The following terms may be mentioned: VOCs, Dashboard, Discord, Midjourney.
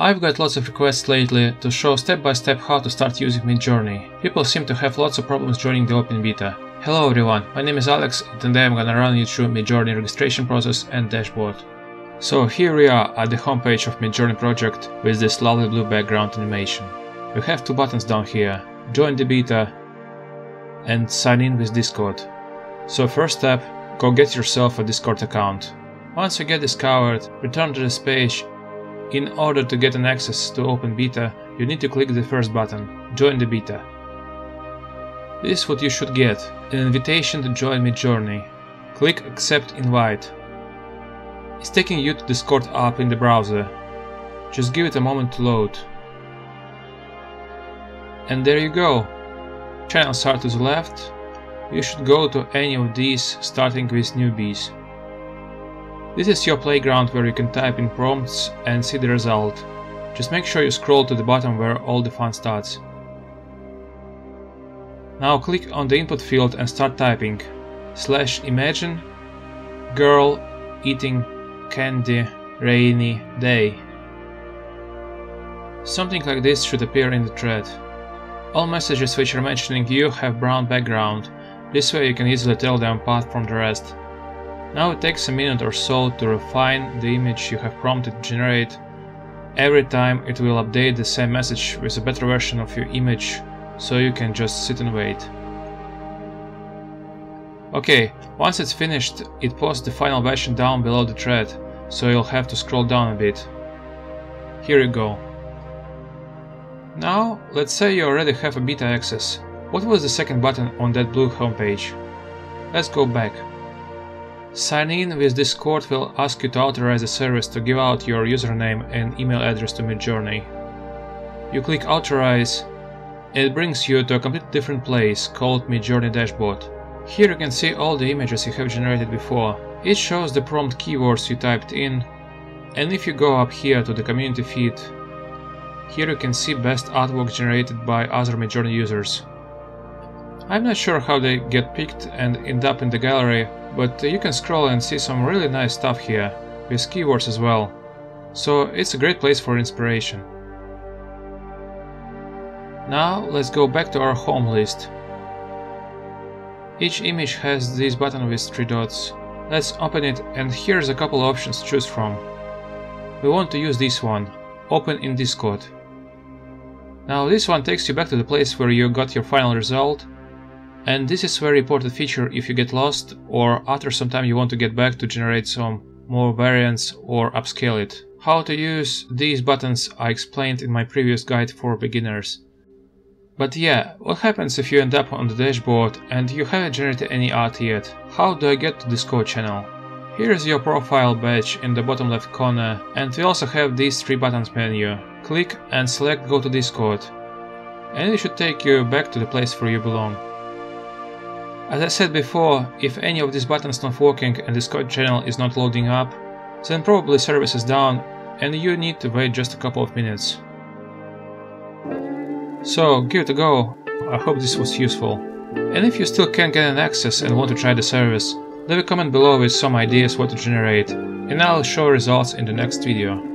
I've got lots of requests lately to show step by step how to start using Midjourney. People seem to have lots of problems joining the open beta. Hello everyone, my name is Alex and today I'm gonna run you through Midjourney registration process and dashboard. So here we are at the homepage of Midjourney project with this lovely blue background animation. We have two buttons down here, join the beta and sign in with Discord. So first step, go get yourself a Discord account. Once you get discovered, return to this page. In order to get an access to open beta, you need to click the first button, join the beta. This is what you should get, an invitation to join Midjourney. Click accept invite. It's taking you to Discord app in the browser. Just give it a moment to load. And there you go. Channels are to the left. You should go to any of these, starting with newbies. This is your playground where you can type in prompts and see the result. Just make sure you scroll to the bottom where all the fun starts. Now click on the input field and start typing /imagine girl eating candy rainy day. Something like this should appear in the thread. All messages which are mentioning you have brown background. This way you can easily tell them apart from the rest. Now it takes a minute or so to refine the image you have prompted to generate. Every time it will update the same message with a better version of your image, so you can just sit and wait. Okay, once it's finished, it posts the final version down below the thread, so you'll have to scroll down a bit. Here you go. Now, let's say you already have a beta access. What was the second button on that blue homepage? Let's go back. Sign in with Discord will ask you to authorize the service to give out your username and email address to Midjourney. You click authorize and it brings you to a completely different place called Midjourney Dashboard. Here you can see all the images you have generated before. It shows the prompt keywords you typed in, and if you go up here to the community feed, here you can see best artwork generated by other Midjourney users. I'm not sure how they get picked and end up in the gallery, but you can scroll and see some really nice stuff here, with keywords as well. So it's a great place for inspiration. Now let's go back to our home list. Each image has this button with three dots. Let's open it and here's a couple options to choose from. We want to use this one, open in Discord. Now this one takes you back to the place where you got your final result. And this is a very important feature if you get lost or after some time you want to get back to generate some more variants or upscale it. How to use these buttons I explained in my previous guide for beginners. But yeah, what happens if you end up on the dashboard and you haven't generated any art yet? How do I get to Discord channel? Here is your profile badge in the bottom left corner, and we also have these three buttons menu. Click and select go to Discord, and it should take you back to the place where you belong. As I said before, if any of these buttons not working and Discord channel is not loading up, then probably service is down and you need to wait just a couple of minutes. So give it a go, I hope this was useful. And if you still can't get an access and want to try the service, leave a comment below with some ideas what to generate, and I'll show results in the next video.